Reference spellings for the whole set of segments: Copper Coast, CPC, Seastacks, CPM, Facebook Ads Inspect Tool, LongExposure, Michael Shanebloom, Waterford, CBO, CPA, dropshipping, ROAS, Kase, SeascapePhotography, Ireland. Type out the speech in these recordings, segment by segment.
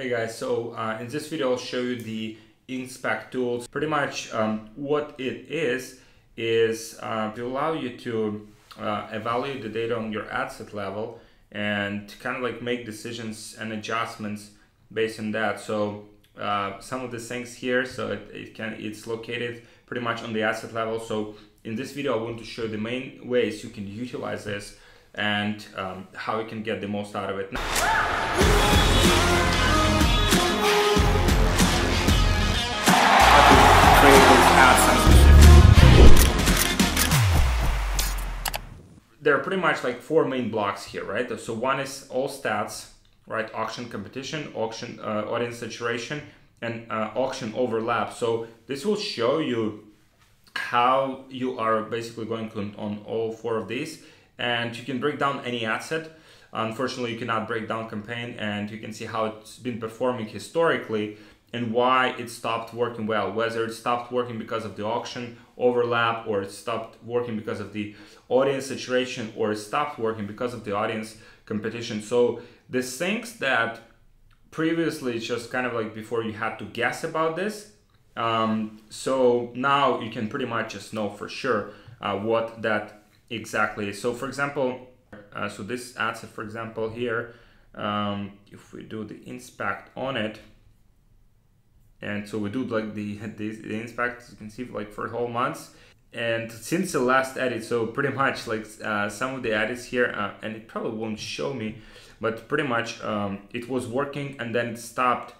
Hey guys, so in this video I'll show you the Inspect tools. Pretty much what it is to allow you to evaluate the data on your ad set level and kind of like make decisions and adjustments based on that. So some of the things here, so it's located pretty much on the ad set level. So in this video I want to show the main ways you can utilize this and how you can get the most out of it. There are pretty much like four main blocks here, right? So one is all stats, right? Auction competition, auction audience saturation, and auction overlap. So this will show you how you are basically going on all four of these, and you can break down any ad set. Unfortunately, you cannot break down campaign, and you can see how it's been performing historically and why it stopped working well, whether it stopped working because of the auction overlap, or it stopped working because of the audience saturation, or it stopped working because of the audience competition. So the things that previously just kind of like before you had to guess about this, so now you can pretty much just know for sure what that exactly is. So for example, so this ad set, for example here, if we do the inspect on it, and so we do like the inspect, you can see like for whole months, and since the last edit, so pretty much like some of the edits here, and it probably won't show me, but pretty much it was working and then it stopped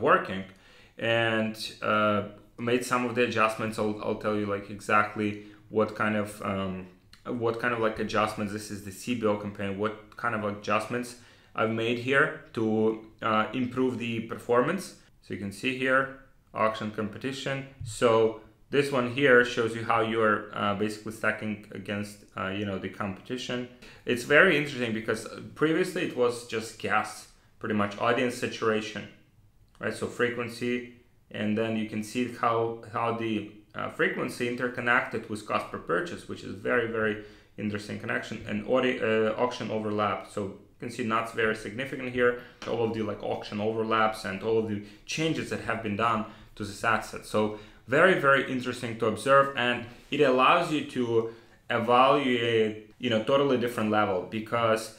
working, and made some of the adjustments. I'll tell you like exactly what kind of like adjustments. This is the CBO campaign, what kind of adjustments I've made here to improve the performance. So you can see here, auction competition. So this one here shows you how you're basically stacking against, you know, the competition. It's very interesting because previously it was just guess, pretty much audience saturation, right? So frequency, and then you can see how the frequency interconnected with cost per purchase, which is very, very interesting connection, and auction overlap. So you can see not very significant here, all of the like auction overlaps and all of the changes that have been done to this asset. So very, very interesting to observe, and it allows you to evaluate, you know, totally different level, because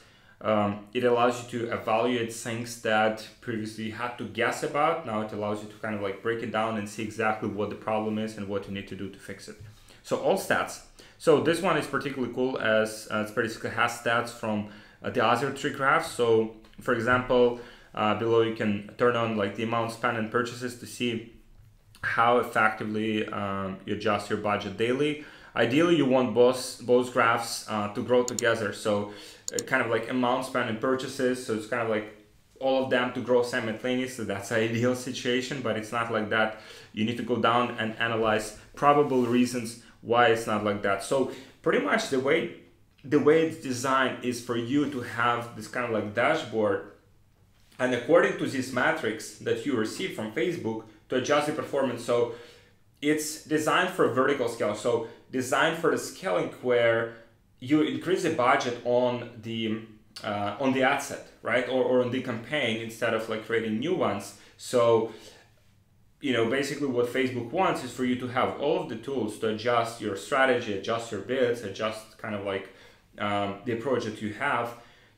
it allows you to evaluate things that previously you had to guess about. Now it allows you to kind of like break it down and see exactly what the problem is and what you need to do to fix it. So all stats. So this one is particularly cool as it basically has stats from the other three graphs. So for example, below you can turn on like the amount spent and purchases to see how effectively you adjust your budget daily. Ideally you want both graphs to grow together, so kind of like amount spent and purchases, so it's kind of like all of them to grow simultaneously. That's the ideal situation, but it's not like that. You need to go down and analyze probable reasons why it's not like that. So pretty much the way it's designed is for you to have this kind of like dashboard, and according to these metrics that you receive from Facebook, to adjust the performance. So it's designed for vertical scale, so designed for the scaling where you increase the budget on the ad set, right, or on the campaign, instead of like creating new ones. So you know, basically what Facebook wants is for you to have all of the tools to adjust your strategy, adjust your bids, adjust kind of like the approach that you have,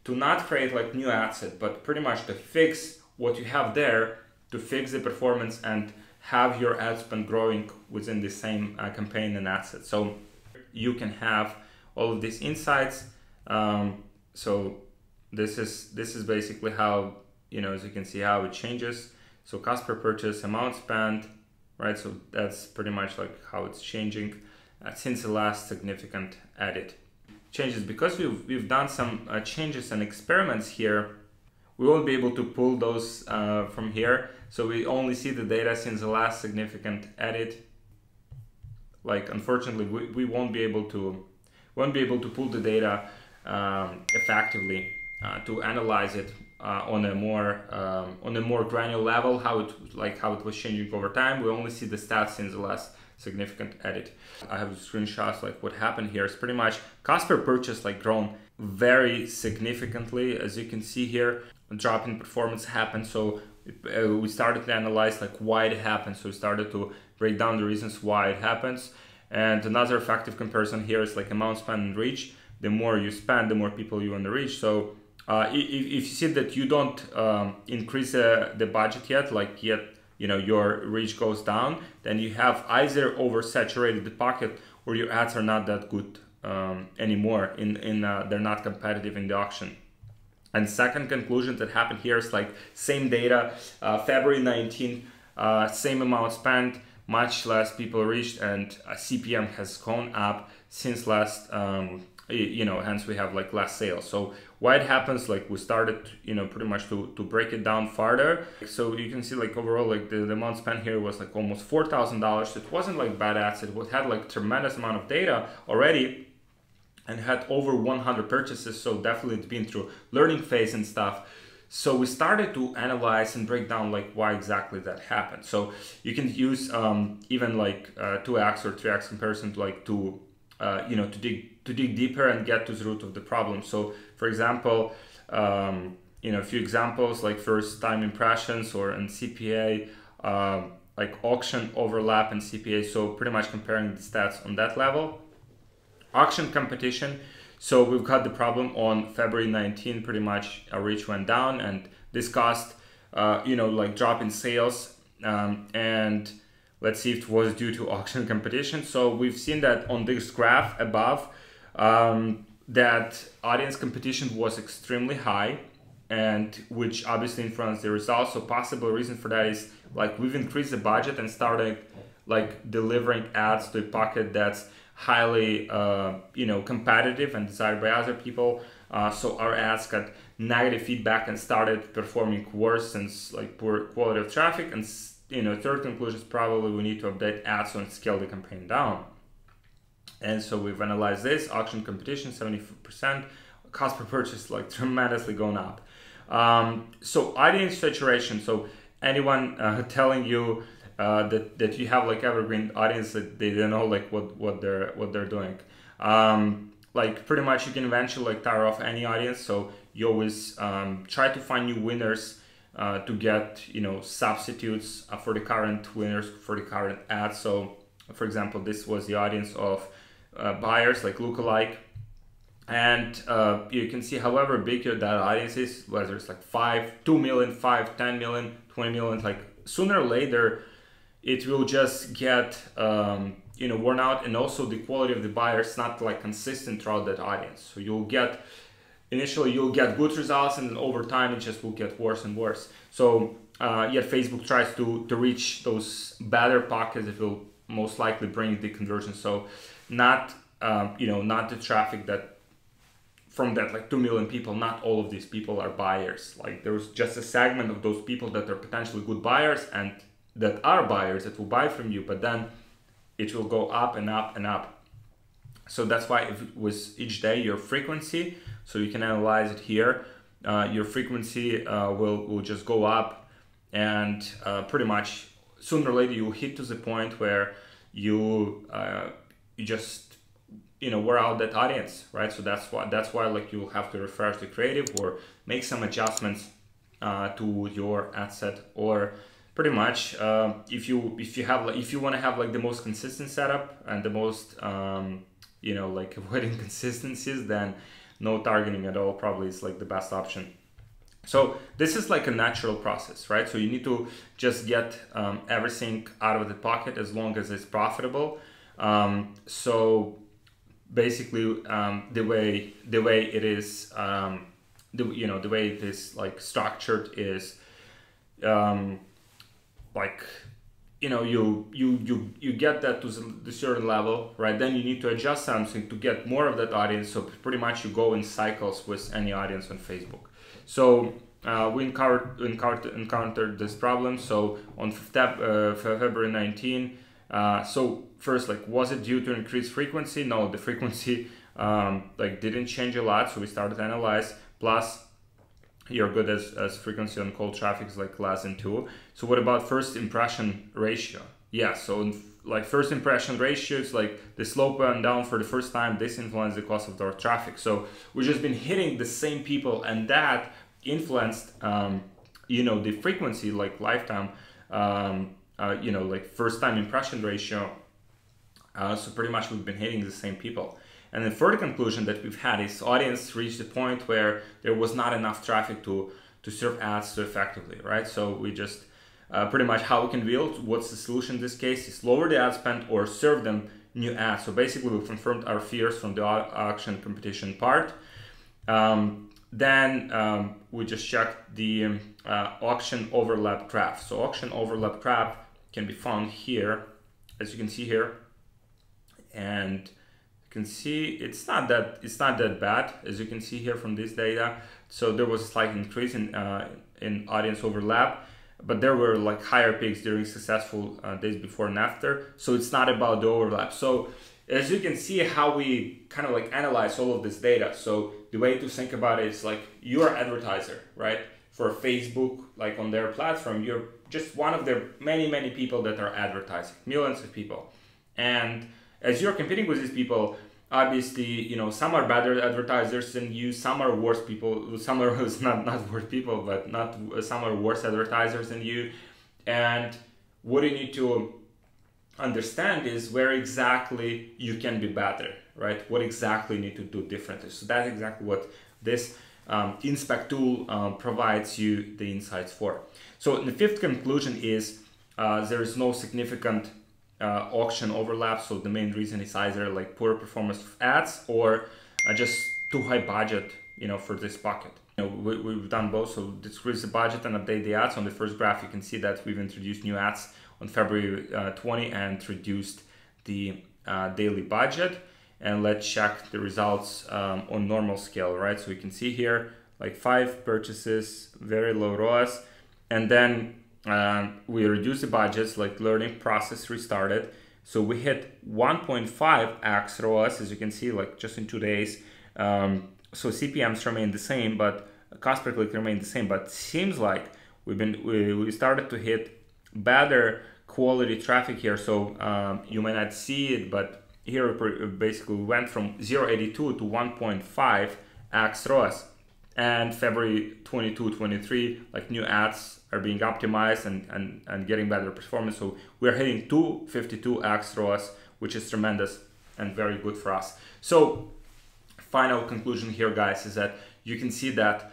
to not create like new ad set, but pretty much to fix what you have there, to fix the performance and have your ad spend growing within the same campaign and ad set. So you can have all of these insights. So this is basically how, you know, as you can see how it changes. So cost per purchase, amount spent, right? So that's pretty much like how it's changing since the last significant edit. Changes, because we've done some changes and experiments here, we won't be able to pull those from here, so we only see the data since the last significant edit. Like unfortunately we won't be able to pull the data effectively to analyze it on a more granular level, how it was changing over time. We only see the stats since the last significant edit. I have screenshots like what happened here. It's pretty much cost per purchase like grown very significantly, as you can see here. drop in performance happened. So we started to analyze like why it happened. So we started to break down the reasons why it happens. And another effective comparison here is like amount spent and reach. The more you spend, the more people you want to reach. So if you see that you don't increase the budget yet, like yet, you know, your reach goes down, then you have either oversaturated the pocket or your ads are not that good anymore. They're not competitive in the auction. And second conclusion that happened here is like same data, February 19th, same amount spent, much less people reached, and CPM has gone up since last, you know, hence we have like less sales. So why it happens, like we started, you know, pretty much to break it down farther. So you can see like overall, like the amount spent here was like almost $4,000. It wasn't like bad ads. It had like tremendous amount of data already and had over 100 purchases. So definitely it's been through learning phase and stuff. So we started to analyze and break down like why exactly that happened. So you can use even like 2x or 3x comparison to like you know, to dig deeper and get to the root of the problem. So for example, you know, a few examples like first time impressions or in CPA, like auction overlap and CPA. So pretty much comparing the stats on that level. Auction competition. So we've got the problem on February 19, pretty much our reach went down and this caused, you know, like drop in sales. And let's see if it was due to auction competition. So we've seen that on this graph above, that audience competition was extremely high, and which obviously influenced the results. So possible reason for that is like we've increased the budget and started like delivering ads to a pocket that's highly, you know, competitive and desired by other people. So our ads got negative feedback and started performing worse since like poor quality of traffic. And you know, third conclusion is probably we need to update ads and scale the campaign down. And so we've analyzed this auction competition, 70%, cost per purchase like tremendously gone up. So audience saturation. So anyone telling you that you have like evergreen audience, that they don't know like what they're doing. Like pretty much you can eventually like tire off any audience. So you always try to find new winners to get, you know, substitutes for the current winners for the current ad. So for example, this was the audience of buyers, like lookalike, and you can see however big that audience is, whether it's like 2 million, 5, 10 million, 20 million, like sooner or later it will just get you know, worn out, and also the quality of the buyers not like consistent throughout that audience. So you'll get initially you'll get good results, and then over time it just will get worse and worse. So yet Facebook tries to reach those better pockets that will most likely bring the conversion. So not you know, not the traffic that from that like 2 million people, not all of these people are buyers. Like there's just a segment of those people that are potentially good buyers and that are buyers that will buy from you, but then it will go up and up and up. So that's why if it was each day your frequency, so you can analyze it here, your frequency will just go up, and pretty much sooner or later you hit to the point where you you just, you know, wear out that audience, right? So that's why like you'll have to refresh the creative or make some adjustments to your ad set, or pretty much if you want to have like the most consistent setup and the most you know, like avoiding inconsistencies, then no targeting at all probably is like the best option. So this is like a natural process, right? So you need to just get everything out of the pocket as long as it's profitable. So basically, the way it is, you know, the way it is like structured is like, you know, you get that to the certain level, right? Then you need to adjust something to get more of that audience. So pretty much you go in cycles with any audience on Facebook. So we encountered this problem. So on February 19, so first, like, was it due to increased frequency? No, the frequency like didn't change a lot. So we started to analyze. Plus, you're good as frequency on cold traffic is like less than 2. So what about first impression ratio? Yeah, so like first impression ratio is like the slope went down for the first time. This influenced the cost of our traffic. So we've just been hitting the same people, and that influenced, you know, the frequency, like lifetime, you know, like first time impression ratio. So pretty much we've been hitting the same people. And the further conclusion that we've had is audience reached the point where there was not enough traffic to serve ads so effectively, right? So we just pretty much how we can build, what's the solution in this case is lower the ad spend or serve them new ads. So basically we confirmed our fears from the auction competition part. Then we just checked the auction overlap graph. So auction overlap graph can be found here, as you can see here. And you can see it's not that bad, as you can see here from this data. So there was a slight increase in audience overlap, but there were like higher peaks during successful days before and after. So it's not about the overlap. So as you can see how we kind of like analyze all of this data. So the way to think about it is like you're an advertiser, right? For Facebook, like on their platform, you're just one of their many, many people that are advertising, millions of people. And as you're competing with these people, obviously, you know, some are better advertisers than you, some are worse people, some are not worse people, but some are worse advertisers than you. And what you need to understand is where exactly you can be better, right? What exactly you need to do differently. So that's exactly what this inspect tool provides you the insights for. So the fifth conclusion is there is no significant auction overlap. So the main reason is either like poor performance of ads or just too high budget, you know, for this bucket. You know, we've done both. So decrease the budget and update the ads. On the first graph, you can see that we've introduced new ads on February 20 and reduced the daily budget. And let's check the results on normal scale, right? So you can see here like 5 purchases, very low ROAS, and then we reduce the budgets, like learning process restarted. So we hit 1.5x ROAS, as you can see, like just in 2 days. So CPMs remain the same, but cost per click remain the same. But seems like we started to hit better quality traffic here. So you may not see it, but here we basically went from 0.82 to 1.5x ROAS. And February 22, 23, like new ads are being optimized and getting better performance. So we're hitting 252x ROAS, which is tremendous and very good for us. So final conclusion here, guys, is that you can see that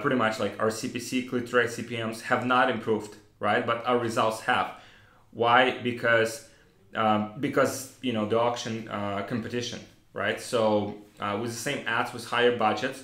pretty much like our CPC, click rate, CPMs have not improved, right? But our results have. Why? Because you know, the auction competition, right? So with the same ads with higher budgets,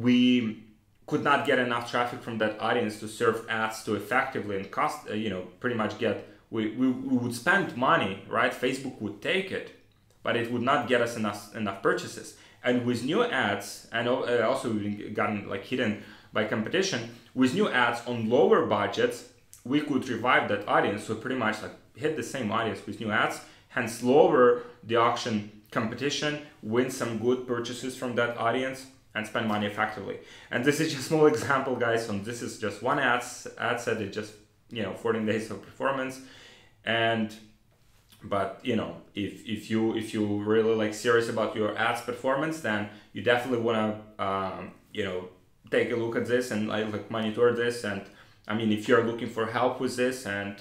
we could not get enough traffic from that audience to serve ads to effectively and cost, you know, pretty much get, we would spend money, right? Facebook would take it, but it would not get us enough purchases. And with new ads, and also we've gotten like hidden by competition, with new ads on lower budgets, we could revive that audience. So pretty much like hit the same audience with new ads, hence lower the auction competition, win some good purchases from that audience, and spend money effectively. And this is just a small example, guys. And this is just one ad set. It just, you know, 14 days of performance. And but you know, if you really like serious about your ads performance, then you definitely wanna you know, take a look at this and like monitor this. And I mean, if you're looking for help with this, and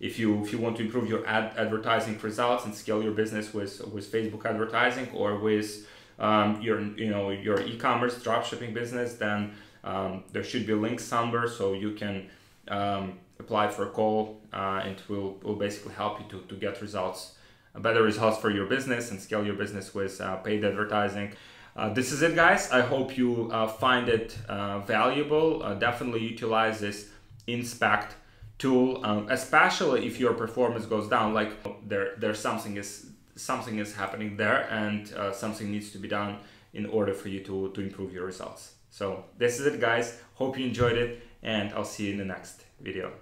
if you want to improve your advertising results and scale your business with Facebook advertising or with your e-commerce dropshipping business, then there should be links somewhere so you can apply for a call, and will basically help you to get results, better results for your business and scale your business with paid advertising. This is it, guys. I hope you find it valuable. Definitely utilize this inspect tool, especially if your performance goes down. Like there's something is happening there, and something needs to be done in order for you to improve your results. So this is it, guys. Hope you enjoyed it, and I'll see you in the next video.